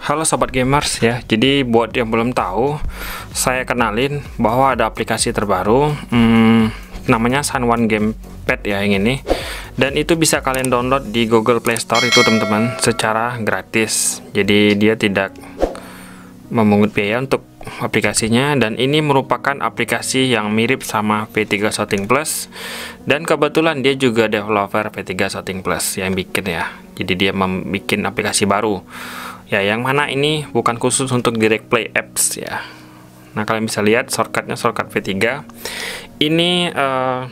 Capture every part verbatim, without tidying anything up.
Halo sobat gamers ya, jadi buat yang belum tahu, saya kenalin bahwa ada aplikasi terbaru hmm, namanya ShanWan Gamepad ya yang ini, dan itu bisa kalian download di Google Play Store itu teman-teman secara gratis. Jadi dia tidak memungut biaya untuk aplikasinya, dan ini merupakan aplikasi yang mirip sama P tiga Sorting Plus, dan kebetulan dia juga developer P tiga Sorting Plus yang bikin ya. Jadi dia membuat aplikasi baru ya, yang mana ini bukan khusus untuk direct play apps ya. Nah, kalian bisa lihat shortcutnya, shortcut V tiga ini uh,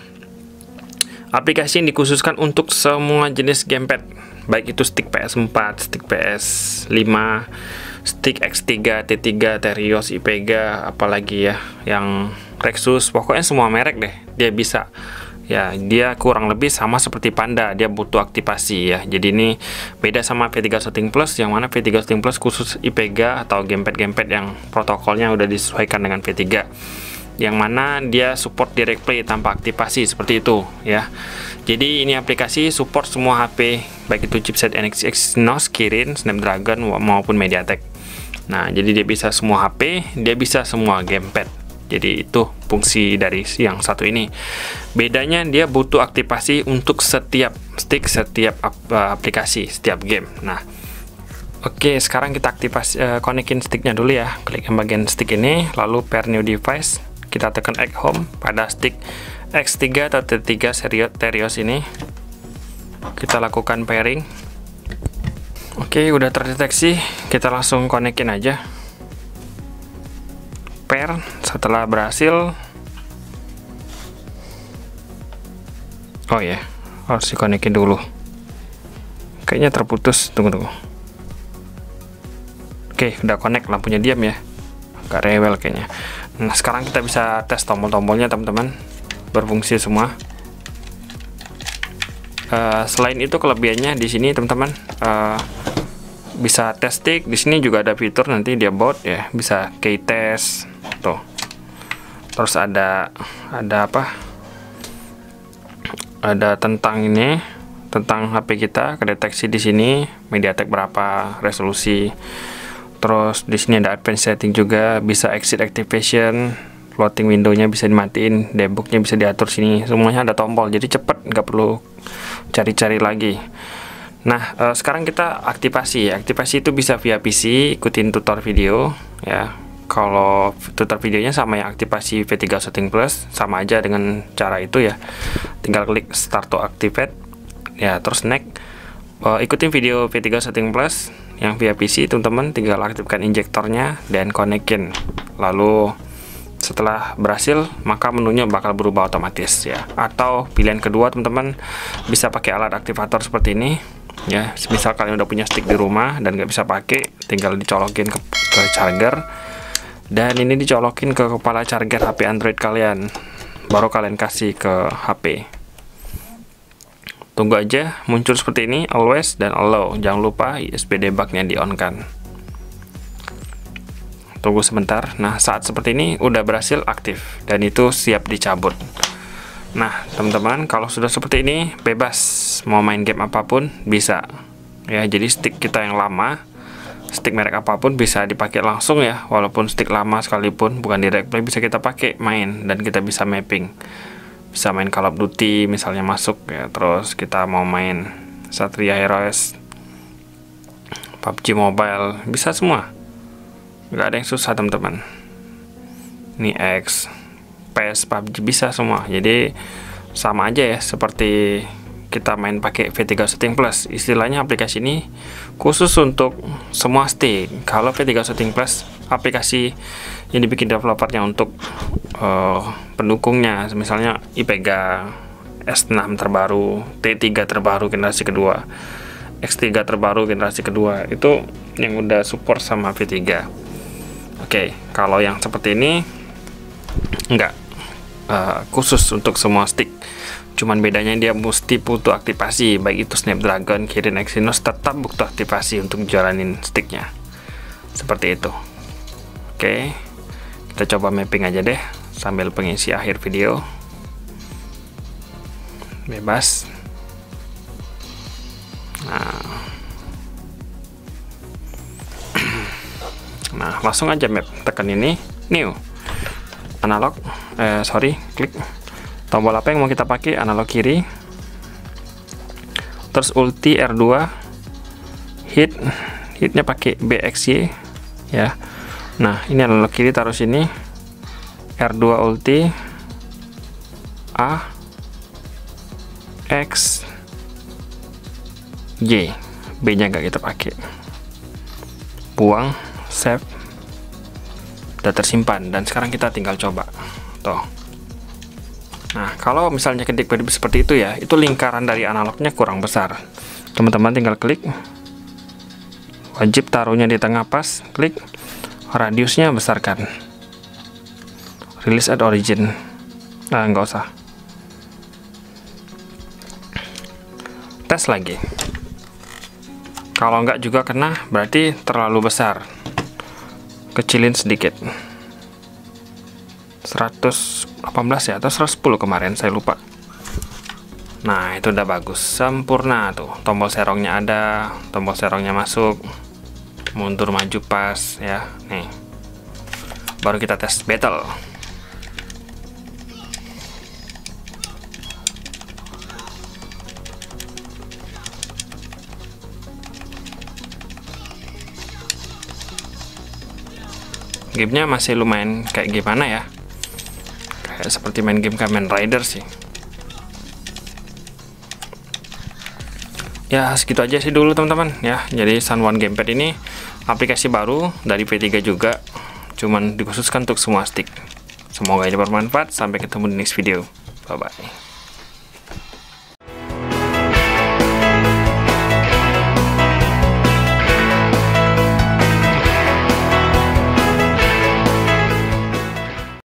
aplikasi yang dikhususkan untuk semua jenis gamepad, baik itu stick P S empat, stick P S lima, stick X tiga, T tiga, Terios, IPEGA, apalagi ya, yang Rexus, pokoknya semua merek deh dia bisa. Ya, dia kurang lebih sama seperti Panda, dia butuh aktivasi ya. Jadi ini beda sama P tiga Sorting Plus, yang mana P tiga Sorting Plus khusus IPEGA atau gamepad-gamepad yang protokolnya udah disesuaikan dengan P tiga, yang mana dia support direct play tanpa aktivasi seperti itu ya. Jadi ini aplikasi support semua H P, baik itu chipset Exynos, Kirin, Snapdragon maupun Mediatek. Nah, jadi dia bisa semua H P, dia bisa semua gamepad. Jadi itu fungsi dari yang satu ini. Bedanya dia butuh aktivasi untuk setiap stick, setiap ap aplikasi, setiap game. Nah, oke, sekarang kita aktivasi, uh, konekin sticknya dulu ya. Klik yang bagian stick ini, lalu pair new device. Kita tekan add home pada stick X tiga atau T tiga Terios ini. Kita lakukan pairing. Oke, udah terdeteksi. Kita langsung konekin aja. Pair, setelah berhasil, oh ya, yeah. harus dikonekin dulu. Kayaknya terputus, tunggu-tunggu. Oke, udah connect, lampunya diam ya, agak rewel kayaknya. Nah, sekarang kita bisa tes tombol-tombolnya teman-teman, berfungsi semua. Uh, selain itu kelebihannya di sini teman-teman. Uh, bisa tes stick, di sini juga ada fitur nanti dia bot ya, bisa key test tuh. Terus ada ada apa? Ada tentang ini, tentang H P kita, kedeteksi di sini Mediatek berapa resolusi. Terus di sini ada advanced setting juga, bisa exit activation, floating window-nya bisa dimatiin, debug-nya bisa diatur sini. Semuanya ada tombol, jadi cepet, nggak perlu cari-cari lagi. Nah, eh, sekarang kita aktivasi. Aktivasi itu bisa via P C, ikutin tutor video ya. Kalau tutor videonya sama yang aktivasi V tiga Sorting Plus, sama aja dengan cara itu ya. Tinggal klik start to activate ya, terus next. Eh, ikutin video V tiga Sorting Plus yang via P C teman-teman, tinggal aktifkan injektornya dan konekin. Lalu setelah berhasil, maka menunya bakal berubah otomatis ya. Atau pilihan kedua teman-teman bisa pakai alat aktivator seperti ini. Ya, misal kalian udah punya stick di rumah dan nggak bisa pakai, tinggal dicolokin ke, ke charger, dan ini dicolokin ke kepala charger H P Android kalian, baru kalian kasih ke H P. Tunggu aja muncul seperti ini, always dan allow. Jangan lupa U S B debug-nya di on kan. Tunggu sebentar. Nah, saat seperti ini udah berhasil aktif dan itu siap dicabut. Nah teman-teman, kalau sudah seperti ini bebas mau main game apapun bisa ya. Jadi stick kita yang lama, stick merek apapun bisa dipakai langsung ya, walaupun stick lama sekalipun bukan direct play bisa kita pakai main, dan kita bisa mapping, bisa main Call of Duty misalnya masuk ya. Terus kita mau main Satria Heroes, P U B G Mobile, bisa semua, nggak ada yang susah teman-teman. Ini X, P S, P U B G bisa semua. Jadi sama aja ya seperti kita main pakai V tiga Sorting Plus. Istilahnya aplikasi ini khusus untuk semua stick. Kalau V tiga Sorting Plus aplikasi yang dibikin developernya untuk uh, pendukungnya, misalnya IPEGA S enam terbaru, T tiga terbaru generasi kedua, X tiga terbaru generasi kedua, itu yang udah support sama V tiga. Oke, okay, kalau yang seperti ini enggak Uh, khusus untuk semua stick, cuman bedanya dia mesti butuh aktivasi, baik itu Snapdragon, Kirin, Exynos tetap butuh aktivasi untuk jalanin sticknya seperti itu. Oke, kita coba mapping aja deh sambil pengisi akhir video bebas. Nah Nah, langsung aja map, tekan ini new analog, eh, sorry, klik tombol apa yang mau kita pakai, analog kiri, terus ulti R dua, hit, hitnya pakai B X Y ya. Nah, ini analog kiri, taruh sini, R dua ulti, A, X, Y, B nya nggak kita pakai, buang, save, udah tersimpan, dan sekarang kita tinggal coba toh. Nah, kalau misalnya ketik seperti itu ya, itu lingkaran dari analognya kurang besar, teman-teman tinggal klik, wajib taruhnya di tengah pas, klik, radiusnya besarkan, release at origin, nah nggak usah, tes lagi. Kalau nggak juga kena, berarti terlalu besar, kecilin sedikit, seratus delapan belas ya atau seratus sepuluh kemarin saya lupa. Nah, itu udah bagus, sempurna tuh, tombol serongnya ada, tombol serongnya masuk, mundur maju pas ya. Nih, baru kita tes battle. Gamenya masih lumayan kayak gimana ya, kayak seperti main game Kamen Rider sih ya. Segitu aja sih dulu teman-teman ya. Jadi ShanWan Gamepad ini aplikasi baru dari P tiga juga, cuman dikhususkan untuk semua stick. Semoga ini bermanfaat, sampai ketemu di next video, bye bye.